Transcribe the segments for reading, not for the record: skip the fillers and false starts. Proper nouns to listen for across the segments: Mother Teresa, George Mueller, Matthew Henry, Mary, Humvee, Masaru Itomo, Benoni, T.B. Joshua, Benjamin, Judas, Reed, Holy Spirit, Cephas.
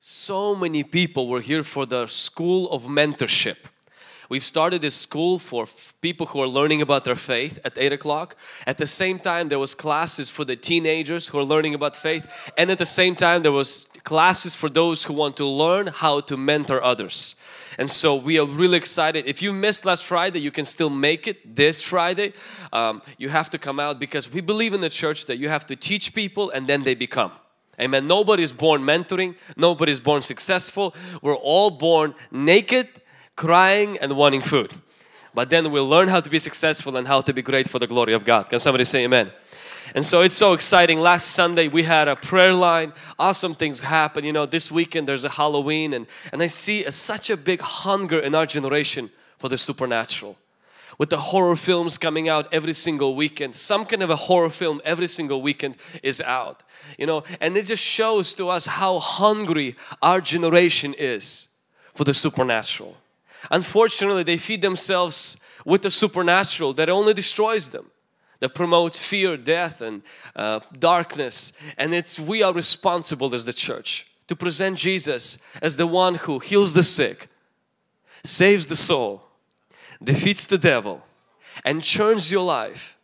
So many people were here for the School of Mentorship. We've started this school for people who are learning about their faith at 8 o'clock. At the same time, there was classes for the teenagers who are learning about faith. And at the same time, there was classes for those who want to learn how to mentor others. And so we are really excited. If you missed last Friday, you can still make it this Friday. You have to come out because we believe in the church that you have to teach people and then they become. Amen. Nobody's born mentoring. Nobody's born successful. We're all born naked, crying and wanting food, but then we'll learn how to be successful and how to be great for the glory of God. Can somebody say amen? And so it's so exciting. Last Sunday we had a prayer line. Awesome things happen. You know, this weekend there's a Halloween, and I see such a big hunger in our generation for the supernatural. With the horror films coming out every single weekend, some kind of a horror film every single weekend is out. You know, and it just shows to us how hungry our generation is for the supernatural. Unfortunately, they feed themselves with the supernatural that only destroys them, that promotes fear, death, and darkness. And we are responsible as the church to present Jesus as the one who heals the sick, saves the soul, defeats the devil, and turns your life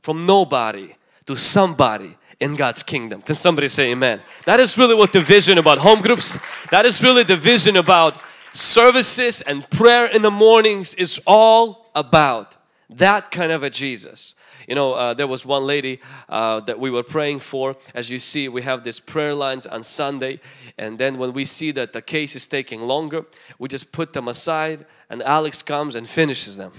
from nobody to somebody in God's kingdom. Can somebody say amen? That is really what the vision about home groups, that is really the vision about services and prayer in the mornings is all about. That kind of a Jesus. You know, there was one lady that we were praying for. As you see, we have these prayer lines on Sunday, and then when we see that the case is taking longer, we just put them aside and Alex comes and finishes them.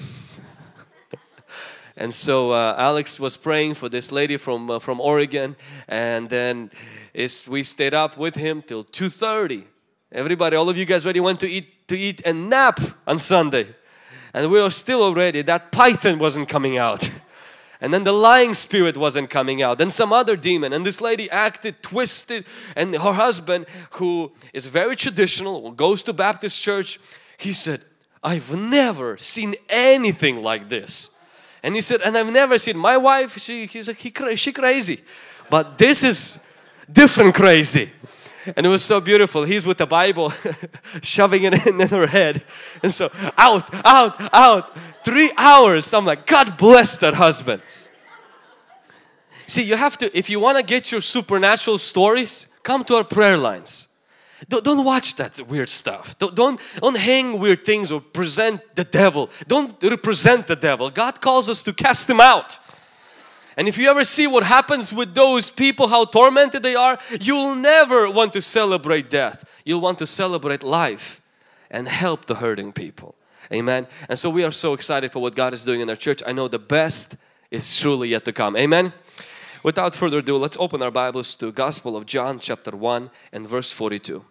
And so Alex was praying for this lady from Oregon, and then we stayed up with him till 2:30. Everybody, all of you guys already went to eat and nap on Sunday. And we were still already, that python wasn't coming out. And then the lying spirit wasn't coming out. Then some other demon. And this lady acted twisted. And her husband, who is very traditional, goes to Baptist church, he said, I've never seen anything like this. And he said, and I've never seen my wife, she's crazy. But this is different crazy. And it was so beautiful. He's with the Bible shoving it in her head. And so out, out, out. 3 hours. I'm like, God bless that husband. See, you have to, if you want to get your supernatural stories, come to our prayer lines. Don't watch that weird stuff. Don't hang weird things or present the devil. Don't represent the devil. God calls us to cast him out. And if you ever see what happens with those people, how tormented they are, you'll never want to celebrate death. You'll want to celebrate life and help the hurting people. Amen. And so we are so excited for what God is doing in our church. I know the best is truly yet to come. Amen. Without further ado, let's open our Bibles to Gospel of John chapter 1 and verse 42.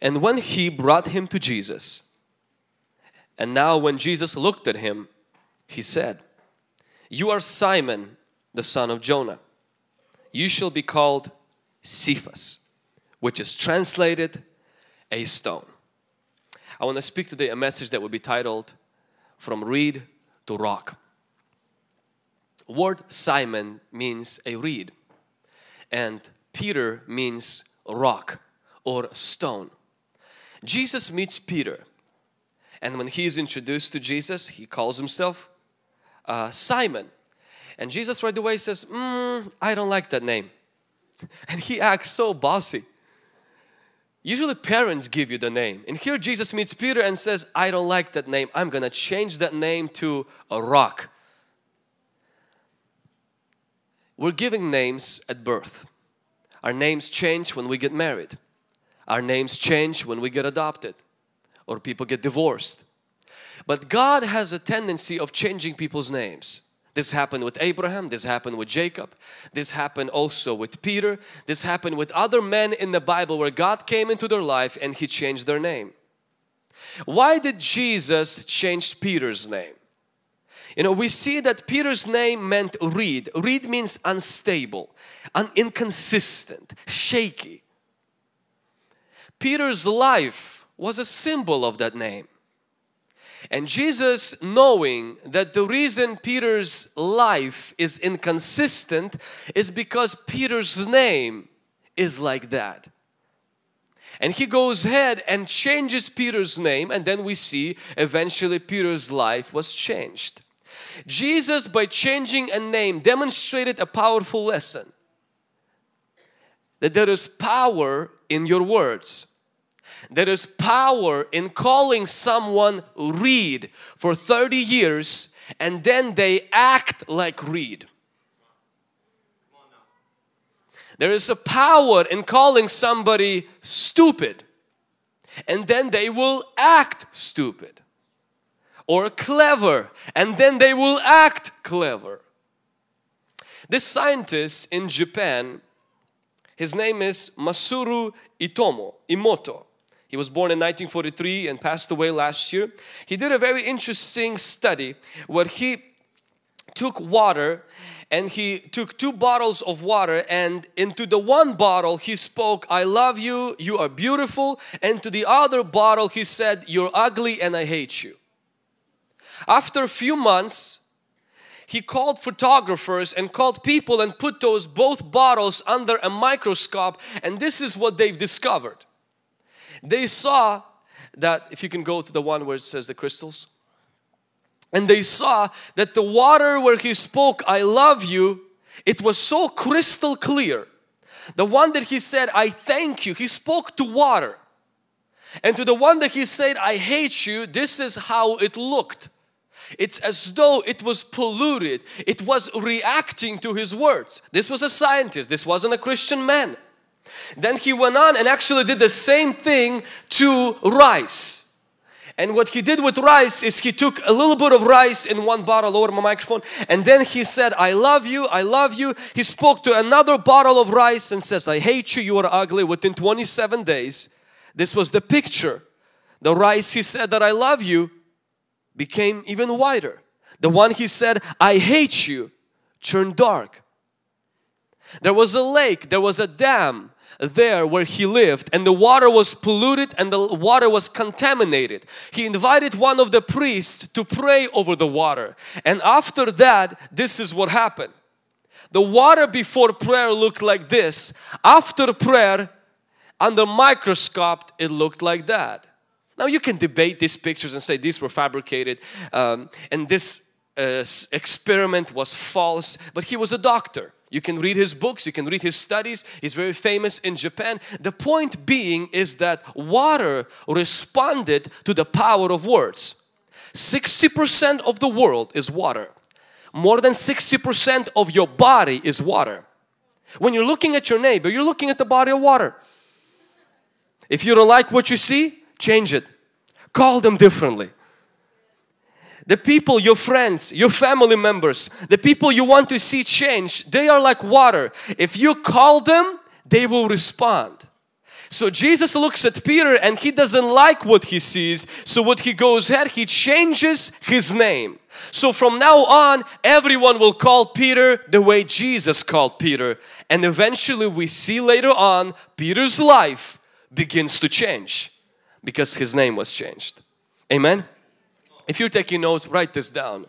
And when he brought him to Jesus, and now when Jesus looked at him, he said, you are Simon, the son of Jonah. You shall be called Cephas, which is translated a stone. I want to speak today a message that will be titled, From Reed to Rock. The word Simon means a reed, and Peter means rock or stone. Jesus meets Peter. And when he is introduced to Jesus, he calls himself Simon. And Jesus right away says, I don't like that name. And he acts so bossy. Usually parents give you the name. And here Jesus meets Peter and says, I don't like that name. I'm going to change that name to a rock. We're giving names at birth. Our names change when we get married. Our names change when we get adopted. Or people get divorced. But God has a tendency of changing people's names. This happened with Abraham. This happened with Jacob. This happened also with Peter. This happened with other men in the Bible where God came into their life and He changed their name. Why did Jesus change Peter's name? You know, we see that Peter's name meant reed. Reed means unstable, inconsistent, shaky. Peter's life was a symbol of that name. And Jesus, knowing that the reason Peter's life is inconsistent is because Peter's name is like that. And he goes ahead and changes Peter's name, and then we see eventually Peter's life was changed. Jesus, by changing a name, demonstrated a powerful lesson, that there is power in your words. There is power in calling someone Reed for 30 years and then they act like Reed. There is a power in calling somebody stupid and then they will act stupid, or clever and then they will act clever. This scientist in Japan, his name is Masaru Itomo. He was born in 1943 and passed away last year. He did a very interesting study where he took water, and he took two bottles of water, and into the one bottle he spoke, "I love you, you are beautiful," and to the other bottle he said, "You're ugly and I hate you." After a few months, he called photographers and called people and put those both bottles under a microscope, and this is what they've discovered. They saw that, if you can go to the one where it says the crystals, and they saw that the water where he spoke, "I love you," it was so crystal clear. The one that he said, "I thank you," he spoke to water. And to the one that he said, "I hate you," this is how it looked. It's as though it was polluted. It was reacting to his words. This was a scientist. This wasn't a Christian man. Then he went on and actually did the same thing to rice. And what he did with rice is he took a little bit of rice in one bottle, over my microphone, and then he said, "I love you, I love you." He spoke to another bottle of rice and says, "I hate you, you are ugly." Within 27 days, this was the picture. The rice he said that "I love you" became even whiter. The one he said, "I hate you," turned dark. There was a lake, there was a dam there where he lived, and the water was polluted and the water was contaminated. He invited one of the priests to pray over the water, and after that, this is what happened. The water before prayer looked like this. After prayer, under microscope, it looked like that. Now you can debate these pictures and say these were fabricated and this experiment was false, but he was a doctor. You can read his books, you can read his studies. He's very famous in Japan. The point being is that water responded to the power of words. 60% of the world is water. More than 60% of your body is water. When you're looking at your neighbor, you're looking at the body of water. If you don't like what you see, change it. Call them differently. The people, your friends, your family members, the people you want to see change, they are like water. If you call them, they will respond. So Jesus looks at Peter and he doesn't like what he sees. So what he goes ahead, he changes his name. So from now on, everyone will call Peter the way Jesus called Peter. And eventually we see later on, Peter's life begins to change because his name was changed. Amen? If you're taking notes, write this down.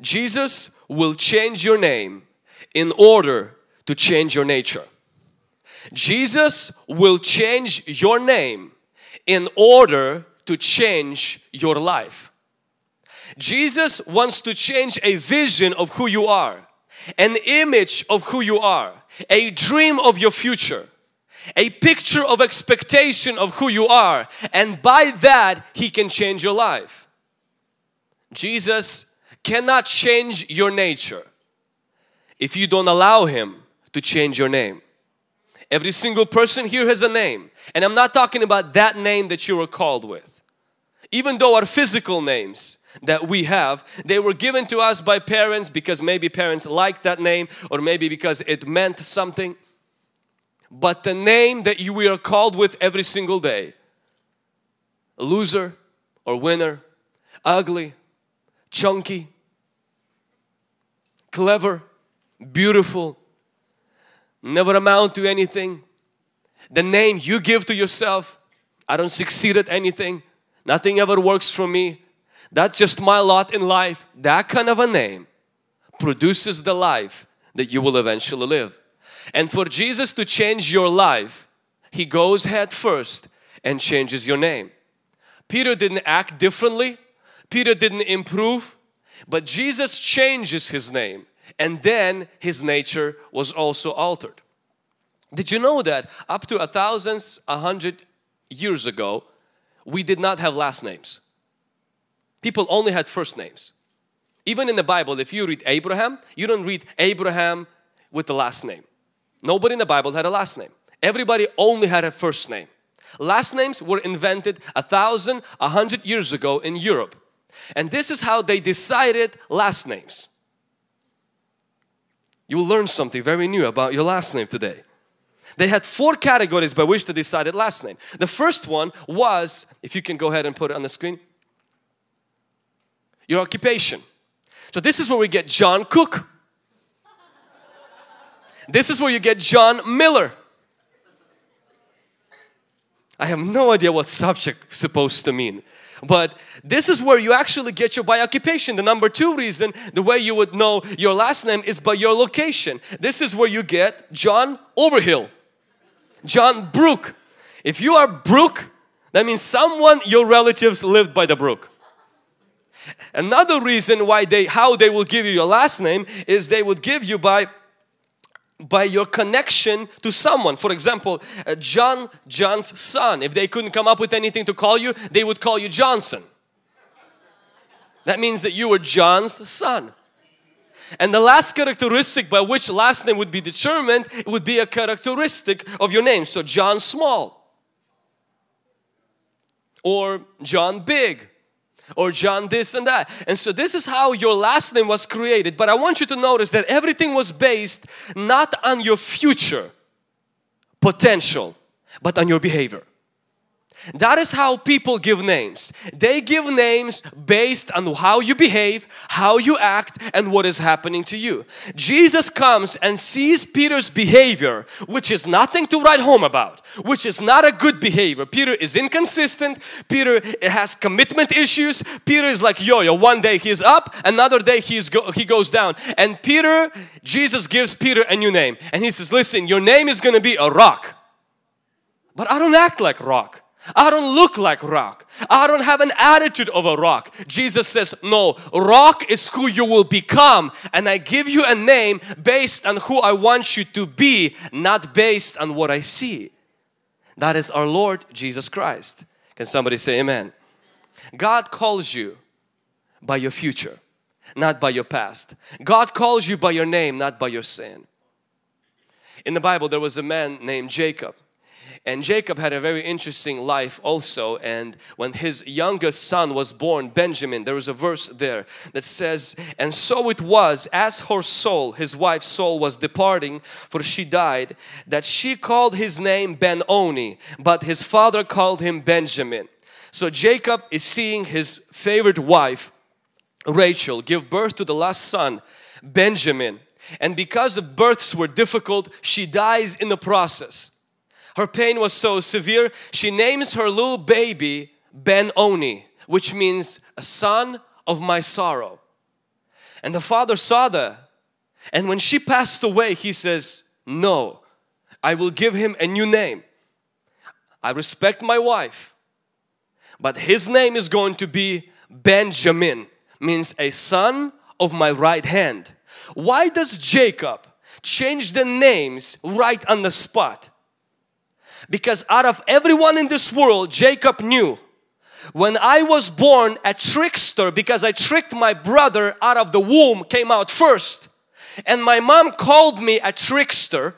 Jesus will change your name in order to change your nature. Jesus will change your name in order to change your life. Jesus wants to change a vision of who you are, an image of who you are, a dream of your future, a picture of expectation of who you are, and by that He can change your life. Jesus cannot change your nature if you don't allow Him to change your name. Every single person here has a name, and I'm not talking about that name that you were called with. Even though our physical names that we have, they were given to us by parents because maybe parents liked that name or maybe because it meant something. But the name that we are called with every single day, loser or winner, ugly, chunky, clever, beautiful, never amount to anything. The name you give to yourself, "I don't succeed at anything, nothing ever works for me." That's just my lot in life. That kind of a name produces the life that you will eventually live. And for Jesus to change your life, He goes head first and changes your name. Peter didn't act differently. Peter didn't improve. But Jesus changes his name, and then his nature was also altered. Did you know that up to 100 years ago, we did not have last names? People only had first names. Even in the Bible, if you read Abraham, you don't read Abraham with the last name. Nobody in the Bible had a last name. Everybody only had a first name. Last names were invented 100 years ago in Europe. And this is how they decided last names. You will learn something very new about your last name today. They had four categories by which they decided last name. The first one was, if you can go ahead and put it on the screen, your occupation. So this is where we get John Cook. This is where you get John Miller. I have no idea what subject is supposed to mean. But this is where you actually get your by occupation. The number two reason, the way you would know your last name is by your location. This is where you get John Overhill, John Brook. If you are Brook, that means someone, your relatives lived by the brook. Another reason why how they will give you your last name is they would give you by your connection to someone. For example, John's son. If they couldn't come up with anything to call you, they would call you Johnson. That means that you were John's son. And the last characteristic by which last name would be determined, it would be a characteristic of your name. So John Small, or John Big, or John this and that. And so this is how your last name was created. But I want you to notice that everything was based not on your future potential, but on your behavior. That is how people give names. They give names based on how you behave, how you act, and what is happening to you. Jesus comes and sees Peter's behavior, which is nothing to write home about, which is not a good behavior. Peter is inconsistent. Peter has commitment issues. Peter is like yo-yo. One day he's up, another day he goes down. And Jesus gives Peter a new name. And He says, listen, your name is going to be a rock. But I don't act like rock. I don't look like rock. I don't have an attitude of a rock. Jesus says, no, rock is who you will become. And I give you a name based on who I want you to be, not based on what I see. That is our Lord Jesus Christ. Can somebody say amen? God calls you by your future, not by your past. God calls you by your name, not by your sin. In the Bible, there was a man named Jacob. And Jacob had a very interesting life also. And when his youngest son was born, Benjamin, there was a verse there that says, and so it was as her soul, his wife's soul, was departing, for she died, that she called his name Benoni, but his father called him Benjamin. So Jacob is seeing his favorite wife, Rachel, give birth to the last son, Benjamin. And because the births were difficult, she dies in the process. Her pain was so severe, she names her little baby Benoni, which means a son of my sorrow. And the father saw that. And when she passed away, he says, no, I will give him a new name. I respect my wife, but his name is going to be Benjamin, means a son of my right hand. Why does Jacob change the names right on the spot? Because out of everyone in this world, Jacob knew, when I was born a trickster, because I tricked my brother out of the womb, came out first, and my mom called me a trickster,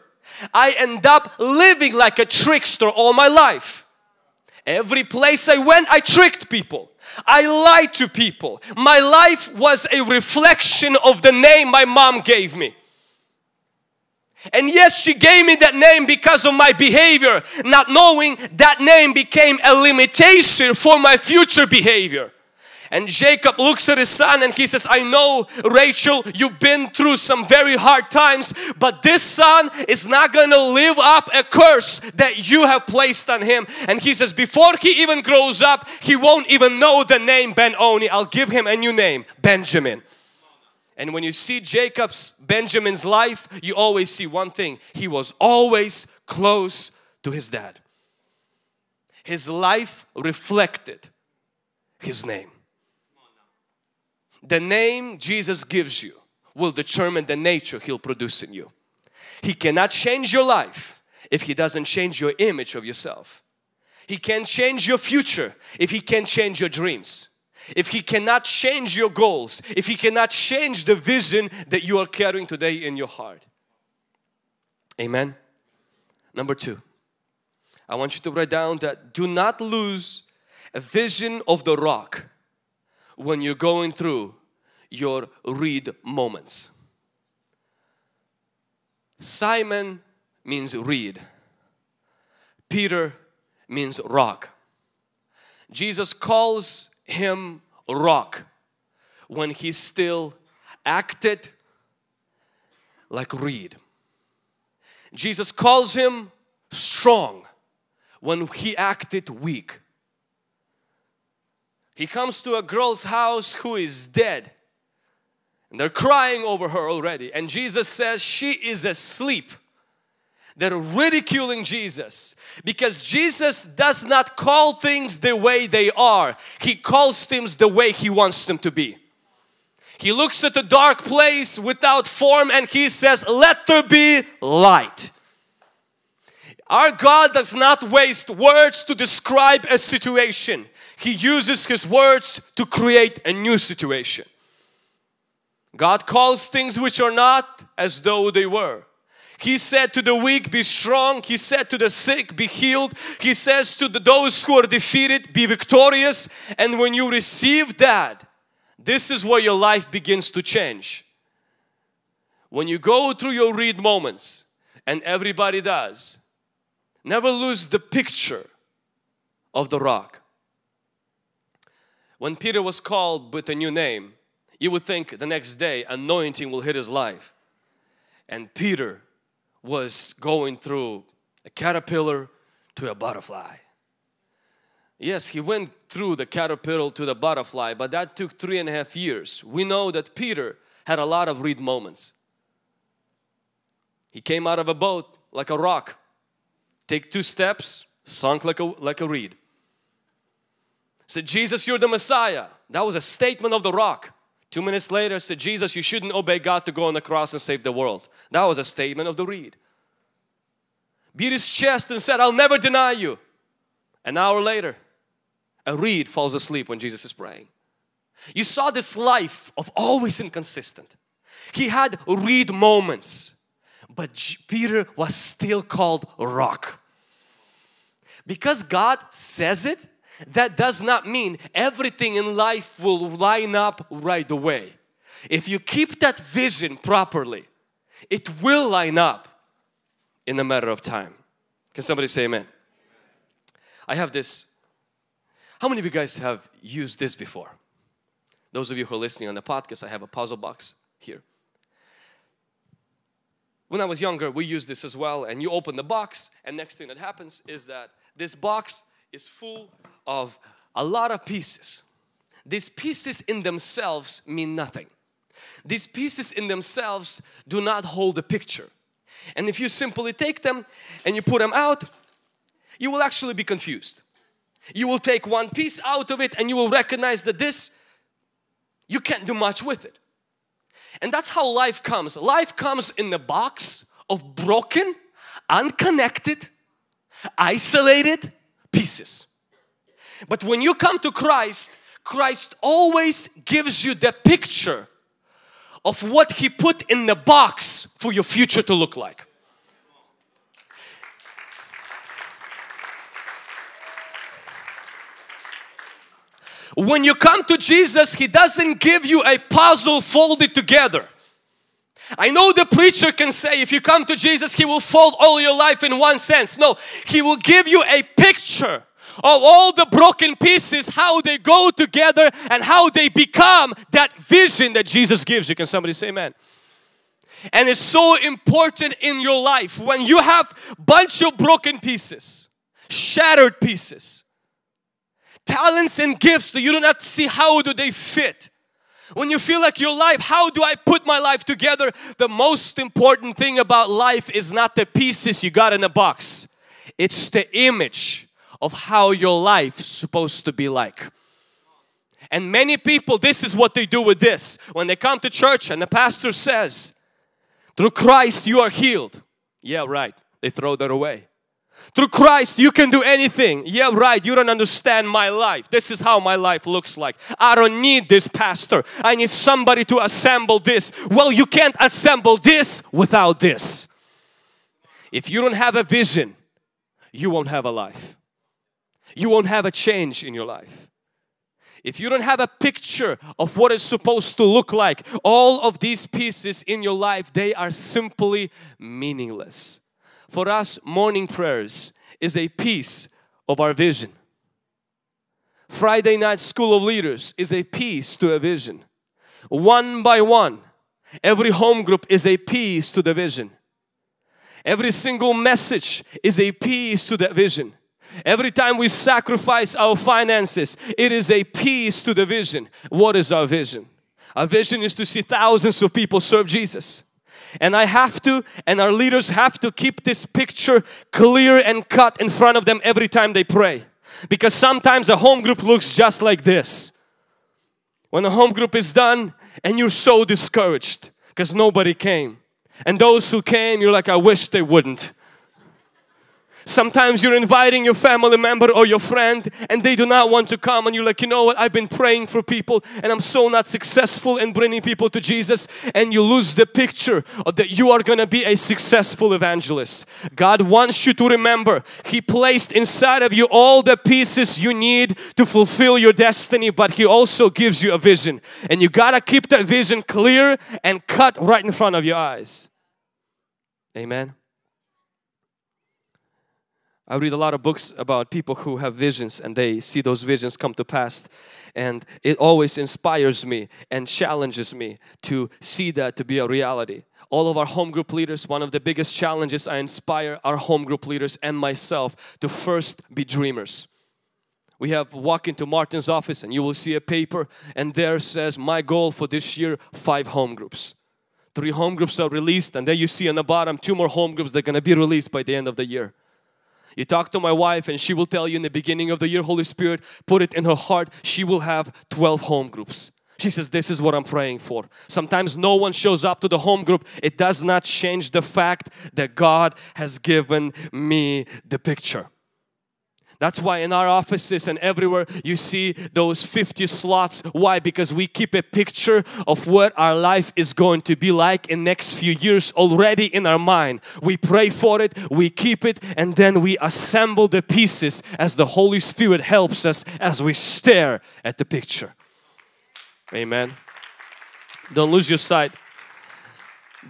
I end up living like a trickster all my life. Every place I went, I tricked people. I lied to people. My life was a reflection of the name my mom gave me. And yes, she gave me that name because of my behavior, not knowing that name became a limitation for my future behavior. And Jacob looks at his son and he says, I know, Rachel, you've been through some very hard times, but this son is not going to live up a curse that you have placed on him. And he says, before he even grows up, he won't even know the name Benoni. I'll give him a new name, Benjamin. And when you see Benjamin's life, you always see one thing. He was always close to his dad. His life reflected his name. The name Jesus gives you will determine the nature He'll produce in you. He cannot change your life if He doesn't change your image of yourself. He can't change your future if He can't change your dreams. If He cannot change your goals, if He cannot change the vision that you are carrying today in your heart. Amen. Number two, I want you to write down that do not lose a vision of the rock when you're going through your reed moments. Simon means reed. Peter means rock. Jesus calls him rock when he still acted like reed. Jesus calls him strong when he acted weak. He comes to a girl's house who is dead and they're crying over her already, and Jesus says she is asleep. They're ridiculing Jesus because Jesus does not call things the way they are. He calls things the way He wants them to be. He looks at the dark place without form and He says, let there be light. Our God does not waste words to describe a situation. He uses His words to create a new situation. God calls things which are not as though they were. He said to the weak, be strong. He said to the sick, be healed. He says to those who are defeated, be victorious. And when you receive that, this is where your life begins to change. When you go through your read moments, and everybody does, never lose the picture of the rock. When Peter was called with a new name, you would think the next day anointing will hit his life. And Peter was going through a caterpillar to a butterfly. Yes, he went through the caterpillar to the butterfly, but that took 3.5 years. We know that Peter had a lot of reed moments. He came out of a boat like a rock. Take 2 steps, sunk like a reed. Said, Jesus, you're the Messiah. That was a statement of the rock. 2 minutes later, said, Jesus, you shouldn't obey God to go on the cross and save the world. That was a statement of the reed. Beat his chest and said, I'll never deny you. An hour later, a reed falls asleep when Jesus is praying. You saw this life of always inconsistent. He had reed moments, but Peter was still called rock. Because God says it, that does not mean everything in life will line up right away. If you keep that vision properly, it will line up in a matter of time. Can somebody say amen? I have this. How many of you guys have used this before? Those of you who are listening on the podcast, I have a puzzle box here. When I was younger, we used this as well, and you open the box and next thing that happens is that this box is full of a lot of pieces. These pieces in themselves mean nothing. These pieces in themselves do not hold a picture. And if you simply take them and you put them out, you will actually be confused. You will take one piece out of it and you will recognize that this, you can't do much with it. And that's how life comes. Life comes in the box of broken, unconnected, isolated pieces. But when you come to Christ, Christ always gives you the picture of what He put in the box for your future to look like. When you come to Jesus, He doesn't give you a puzzle folded together. I know the preacher can say if you come to Jesus, He will fold all your life in one sense. No, He will give you a picture of all the broken pieces, how they go together and how they become that vision that Jesus gives you. Can somebody say amen? And it's so important in your life when you have a bunch of broken pieces, shattered pieces, talents and gifts that you do not see how do they fit. When you feel like your life, how do I put my life together? The most important thing about life is not the pieces you got in a box. It's the image of how your life's supposed to be like. And many people, this is what they do with this. When they come to church and the pastor says, through Christ you are healed. Yeah, right. They throw that away. Through Christ you can do anything. Yeah, right. You don't understand my life. This is how my life looks like. I don't need this pastor. I need somebody to assemble this. Well, you can't assemble this without this. If you don't have a vision, you won't have a life. You won't have a change in your life. If you don't have a picture of what it's supposed to look like, all of these pieces in your life, they are simply meaningless. For us, morning prayers is a piece of our vision. Friday night school of leaders is a piece to a vision. One by one, every home group is a piece to the vision. Every single message is a piece to the vision. Every time we sacrifice our finances, it is a piece to the vision. What is our vision? Our vision is to see thousands of people serve Jesus. And I have to, and our leaders have to keep this picture clear and cut in front of them every time they pray. Because sometimes the home group looks just like this. When the home group is done and you're so discouraged because nobody came. And those who came, you're like, I wish they wouldn't. Sometimes you're inviting your family member or your friend and they do not want to come, and you're like, you know what, I've been praying for people and I'm so not successful in bringing people to Jesus. And you lose the picture of that you are going to be a successful evangelist. God wants you to remember He placed inside of you all the pieces you need to fulfill your destiny, but He also gives you a vision, and you got to keep that vision clear and cut right in front of your eyes. Amen. I read a lot of books about people who have visions and they see those visions come to pass, and it always inspires me and challenges me to see that to be a reality. All of our home group leaders, one of the biggest challenges, I inspire our home group leaders and myself to first be dreamers. We have walk into Martin's office and you will see a paper, and there says my goal for this year, 5 home groups. 3 home groups are released, and then you see on the bottom 2 more home groups that are going to be released by the end of the year. You talk to my wife and she will tell you in the beginning of the year, Holy Spirit put it in her heart, she will have 12 home groups. She says, this is what I'm praying for. Sometimes no one shows up to the home group. It does not change the fact that God has given me the picture. That's why in our offices and everywhere you see those 50 slots. Why? Because we keep a picture of what our life is going to be like in next few years already in our mind. We pray for it, we keep it, and then we assemble the pieces as the Holy Spirit helps us as we stare at the picture. Amen. Don't lose your sight.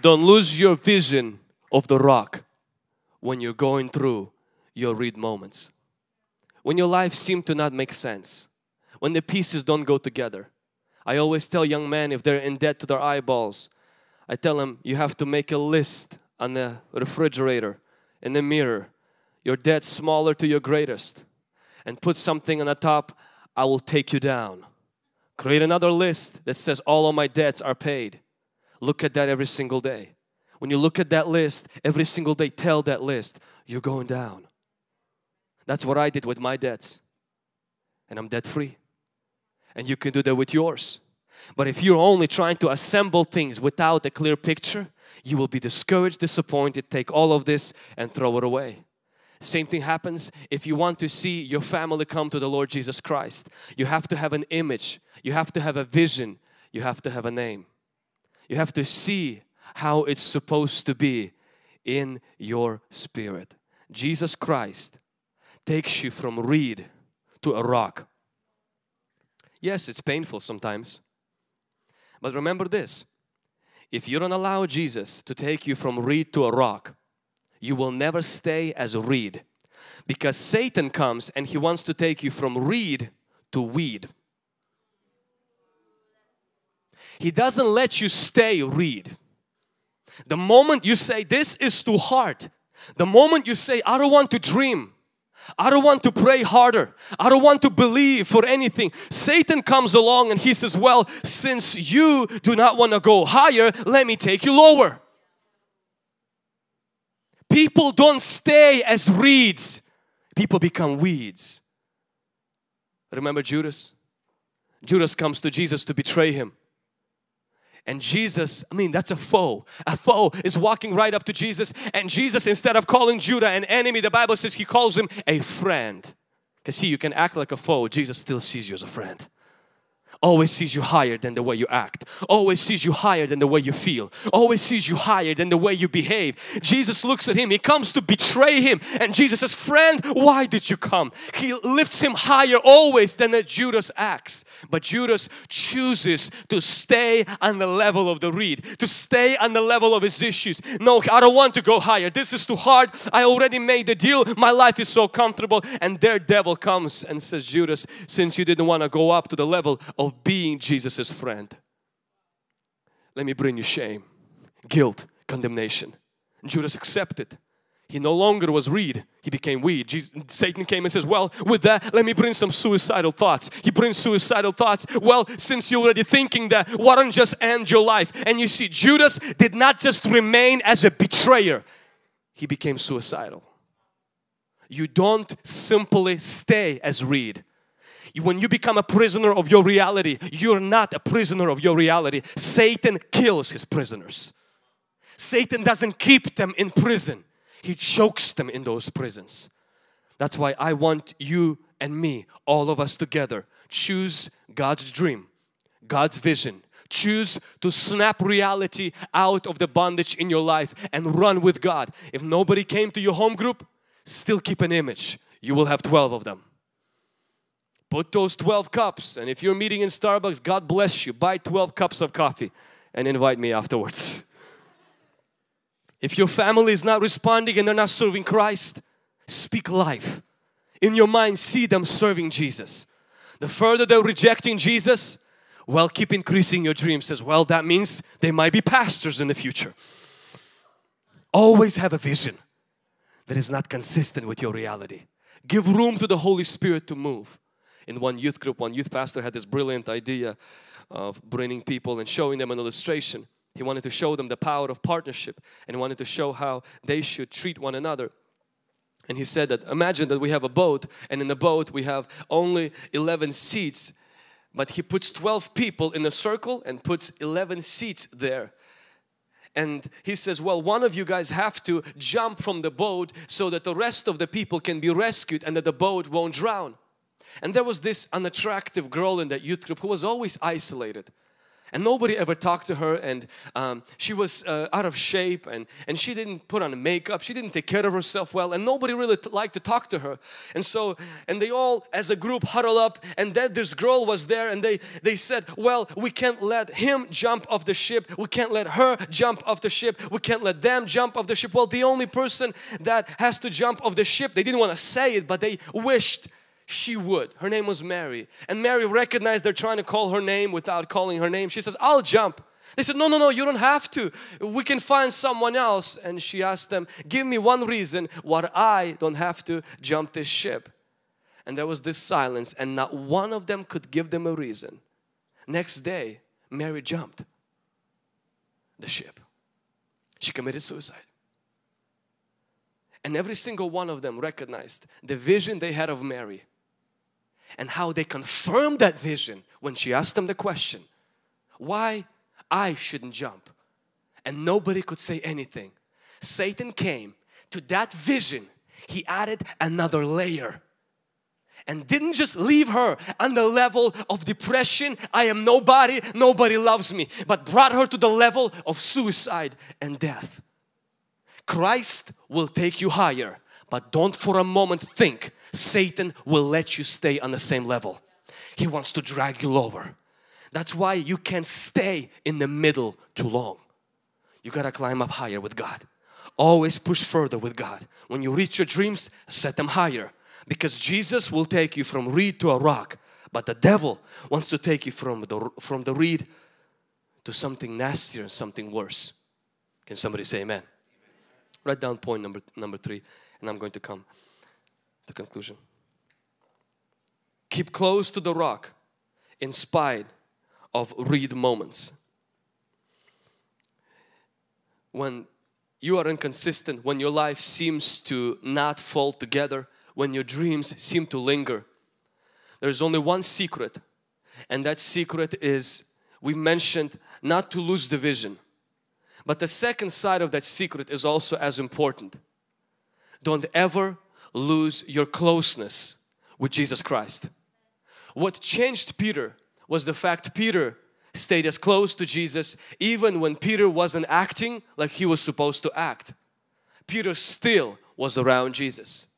Don't lose your vision of the rock when you're going through your read moments. When your life seems to not make sense, when the pieces don't go together. I always tell young men, if they're in debt to their eyeballs, I tell them, you have to make a list on the refrigerator, in the mirror, your debt smaller to your greatest, and put something on the top, I will take you down. Create another list that says all of my debts are paid. Look at that every single day. When you look at that list, every single day, tell that list, you're going down. That's what I did with my debts, and I'm debt free. And you can do that with yours. But if you're only trying to assemble things without a clear picture, you will be discouraged, disappointed, take all of this and throw it away. Same thing happens if you want to see your family come to the Lord Jesus Christ. You have to have an image, you have to have a vision, you have to have a name. You have to see how it's supposed to be in your spirit. Jesus Christ takes you from reed to a rock. Yes, it's painful sometimes. But remember this, if you don't allow Jesus to take you from reed to a rock, you will never stay as a reed. Because Satan comes and he wants to take you from reed to weed. He doesn't let you stay reed. The moment you say, this is too hard. The moment you say, I don't want to dream. I don't want to pray harder. I don't want to believe for anything. Satan comes along and he says, well, since you do not want to go higher, let me take you lower. People don't stay as reeds. People become weeds. Remember Judas? Judas comes to Jesus to betray him. And Jesus, I mean, that's a foe. A foe is walking right up to Jesus, and Jesus, instead of calling Judas an enemy, the Bible says he calls him a friend. Because see, you can act like a foe. Jesus still sees you as a friend. Always sees you higher than the way you act. Always sees you higher than the way you feel. Always sees you higher than the way you behave. Jesus looks at him. He comes to betray him. And Jesus says, friend, why did you come? He lifts him higher always than that Judas acts. But Judas chooses to stay on the level of the reed. To stay on the level of his issues. No, I don't want to go higher. This is too hard. I already made the deal. My life is so comfortable. And their devil comes and says, Judas, since you didn't want to go up to the level of being Jesus's friend, let me bring you shame, guilt, condemnation. And Judas accepted. He no longer was reed, he became weed. Satan came and says, well, with that, let me bring some suicidal thoughts. He brings suicidal thoughts. Well, since you're already thinking that, why don't just end your life? And you see, Judas did not just remain as a betrayer, he became suicidal. You don't simply stay as reed. When you become a prisoner of your reality, you're not a prisoner of your reality. Satan kills his prisoners. Satan doesn't keep them in prison. He chokes them in those prisons. That's why I want you and me, all of us together, choose God's dream, God's vision. Choose to snap reality out of the bondage in your life and run with God. If nobody came to your home group, still keep an image. You will have 12 of them. Put those 12 cups, and if you're meeting in Starbucks, God bless you. Buy 12 cups of coffee and invite me afterwards. If your family is not responding and they're not serving Christ, speak life. In your mind, see them serving Jesus. The further they're rejecting Jesus, well, keep increasing your dreams. Says, well, that means they might be pastors in the future. Always have a vision that is not consistent with your reality. Give room to the Holy Spirit to move. In one youth group, one youth pastor had this brilliant idea of bringing people and showing them an illustration. He wanted to show them the power of partnership and wanted to show how they should treat one another. And he said that imagine that we have a boat, and in the boat we have only 11 seats, but he puts 12 people in a circle and puts 11 seats there. And he says, well, one of you guys have to jump from the boat so that the rest of the people can be rescued and that the boat won't drown. And there was this unattractive girl in that youth group who was always isolated. And nobody ever talked to her, and she was out of shape, and she didn't put on makeup. She didn't take care of herself well, and nobody really liked to talk to her. And they all as a group huddle up, and then this girl was there, and they said, well, we can't let him jump off the ship. We can't let her jump off the ship. We can't let them jump off the ship. Well, the only person that has to jump off the ship, they didn't want to say it, but they wished she would. Her name was Mary. And Mary recognized they're trying to call her name without calling her name. She says, I'll jump. They said, no, no, no, you don't have to. We can find someone else. And she asked them, give me one reason why I don't have to jump this ship. And there was this silence, and not one of them could give them a reason. Next day, Mary jumped the ship. She committed suicide. And every single one of them recognized the vision they had of Mary. And how they confirmed that vision when she asked them the question, why I shouldn't jump? And nobody could say anything. Satan came to that vision. He added another layer and didn't just leave her on the level of depression. I am nobody, nobody loves me, but brought her to the level of suicide and death. Christ will take you higher, but don't for a moment think Satan will let you stay on the same level. He wants to drag you lower. That's why you can't stay in the middle too long. You gotta climb up higher with God. Always push further with God. When you reach your dreams, set them higher, because Jesus will take you from reed to a rock, but the devil wants to take you from the reed to something nastier and something worse. Can somebody say amen? Write down point number three, and I'm going to come to conclusion. Keep close to the rock in spite of reed moments. When you are inconsistent, when your life seems to not fall together, when your dreams seem to linger, there's only one secret, and that secret is, we mentioned, not to lose the vision. But the second side of that secret is also as important. Don't ever lose your closeness with Jesus Christ. What changed Peter was the fact Peter stayed as close to Jesus even when Peter wasn't acting like he was supposed to act. Peter still was around Jesus.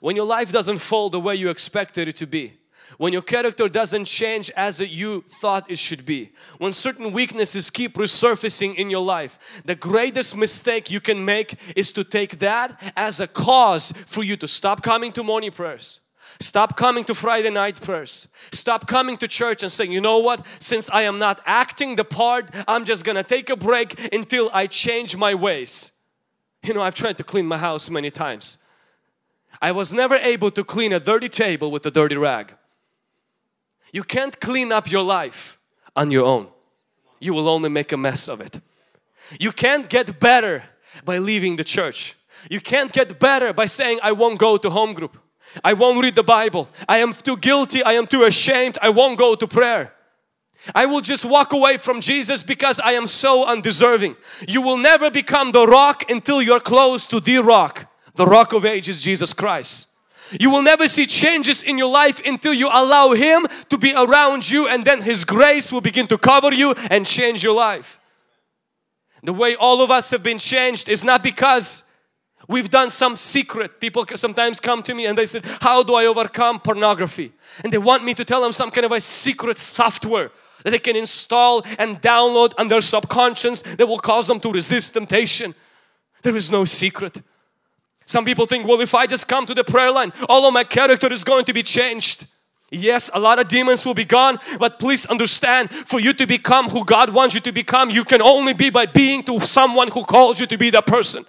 When your life doesn't fall the way you expected it to be, when your character doesn't change as you thought it should be, when certain weaknesses keep resurfacing in your life, the greatest mistake you can make is to take that as a cause for you to stop coming to morning prayers, stop coming to Friday night prayers, stop coming to church and saying, you know what, since I am not acting the part, I'm just gonna take a break until I change my ways. You know, I've tried to clean my house many times. I was never able to clean a dirty table with a dirty rag. You can't clean up your life on your own. You will only make a mess of it. You can't get better by leaving the church. You can't get better by saying, I won't go to home group. I won't read the Bible. I am too guilty. I am too ashamed. I won't go to prayer. I will just walk away from Jesus because I am so undeserving. You will never become the rock until you're close to the rock. The rock of ages, Jesus Christ. You will never see changes in your life until you allow Him to be around you, and then His grace will begin to cover you and change your life. The way all of us have been changed is not because we've done some secret. People sometimes come to me and they say, how do I overcome pornography? And they want me to tell them some kind of a secret software that they can install and download on their subconscious that will cause them to resist temptation. There is no secret. Some people think, well, if I just come to the prayer line, all of my character is going to be changed. Yes, a lot of demons will be gone, but please understand, for you to become who God wants you to become, you can only be by being to someone who calls you to be that person.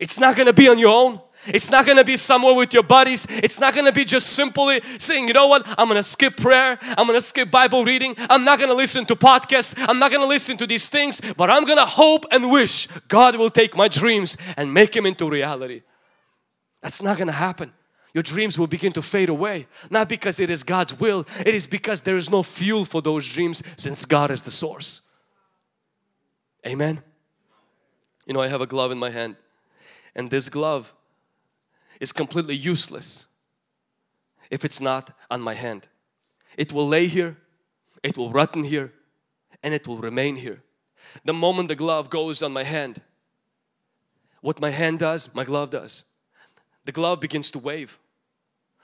It's not going to be on your own. It's not going to be somewhere with your buddies. It's not going to be just simply saying, you know what, I'm going to skip prayer. I'm going to skip Bible reading. I'm not going to listen to podcasts. I'm not going to listen to these things, but I'm going to hope and wish God will take my dreams and make them into reality. That's not going to happen. Your dreams will begin to fade away. Not because it is God's will. It is because there is no fuel for those dreams, since God is the source. Amen. You know, I have a glove in my hand, and this glove is completely useless if it's not on my hand. It will lay here, it will rot in here, and it will remain here. The moment the glove goes on my hand, what my hand does, my glove does. The glove begins to wave.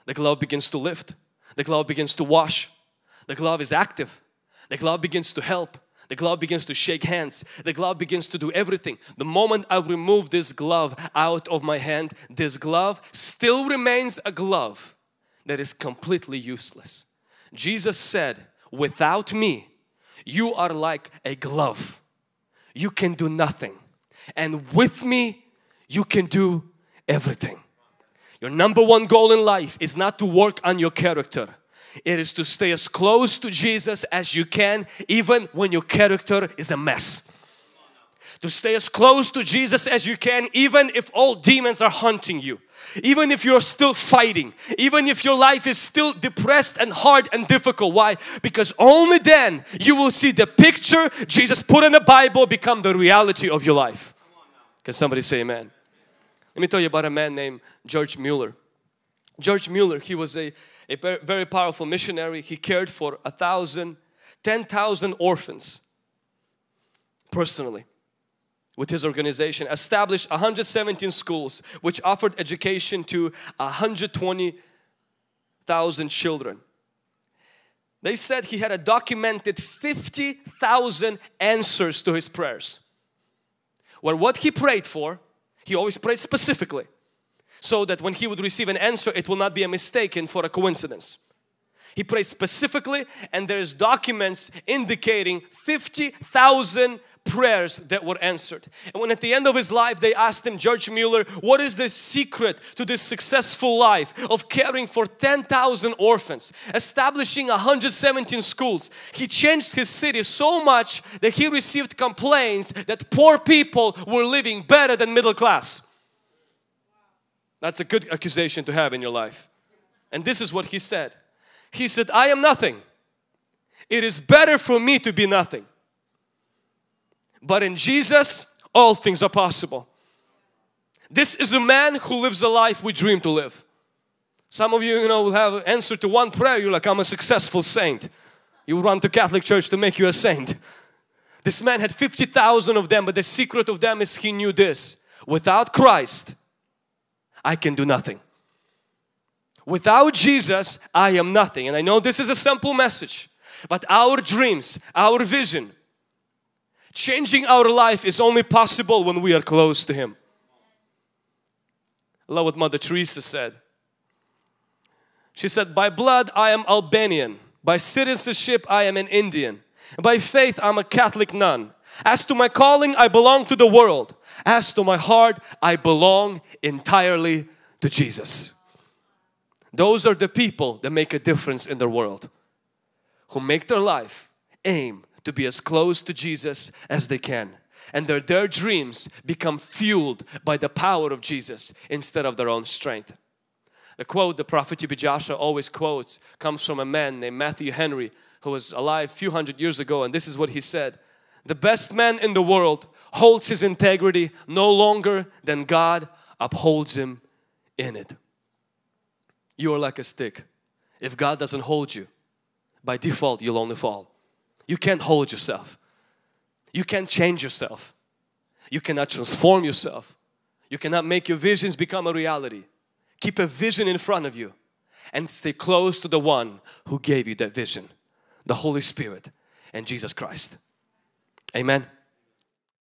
The glove begins to lift. The glove begins to wash. The glove is active. The glove begins to help. The glove begins to shake hands. The glove begins to do everything. The moment I remove this glove out of my hand, this glove still remains a glove that is completely useless. Jesus said, without me, you are like a glove. You can do nothing. And with me, you can do everything. Your number one goal in life is not to work on your character. It is to stay as close to Jesus as you can, even when your character is a mess. To stay as close to Jesus as you can, even if all demons are haunting you. Even if you're still fighting. Even if your life is still depressed and hard and difficult. Why? Because only then you will see the picture Jesus put in the Bible become the reality of your life. Can somebody say amen? Let me tell you about a man named George Mueller. George Mueller, he was a very powerful missionary. He cared for 10,000 orphans personally with his organization. Established 117 schools which offered education to 120,000 children. They said he had a documented 50,000 answers to his prayers, where what he prayed for He always prayed specifically, so that when he would receive an answer, it will not be mistaken for a coincidence. He prayed specifically, and there's documents indicating 50,000 prayers that were answered. And when at the end of his life they asked him, George Mueller, what is the secret to this successful life of caring for 10,000 orphans, establishing 117 schools? He changed his city so much that he received complaints that poor people were living better than middle class. That's a good accusation to have in your life. And this is what he said. He said, I am nothing. It is better for me to be nothing. But in Jesus, all things are possible. This is a man who lives a life we dream to live. Some of you, will have an answer to one prayer. You're like, I'm a successful saint. You run to Catholic Church to make you a saint. This man had 50,000 of them, but the secret of them is he knew this. Without Christ, I can do nothing. Without Jesus, I am nothing. And I know this is a simple message, but our dreams, our vision, changing our life is only possible when we are close to Him. I love what Mother Teresa said. She said, by blood I am Albanian, by citizenship I am an Indian, by faith I'm a Catholic nun. As to my calling, I belong to the world. As to my heart, I belong entirely to Jesus. Those are the people that make a difference in their world, who make their life aim to be as close to Jesus as they can, and their dreams become fueled by the power of Jesus instead of their own strength. The quote the prophet T.B. Joshua always quotes comes from a man named Matthew Henry, who was alive a few hundred years ago, and this is what he said: the best man in the world holds his integrity no longer than God upholds him in it. You are like a stick. If God doesn't hold you, by default you'll only fall. You can't hold yourself. You can't change yourself. You cannot transform yourself. You cannot make your visions become a reality. Keep a vision in front of you and stay close to the one who gave you that vision, the Holy Spirit and Jesus Christ. Amen.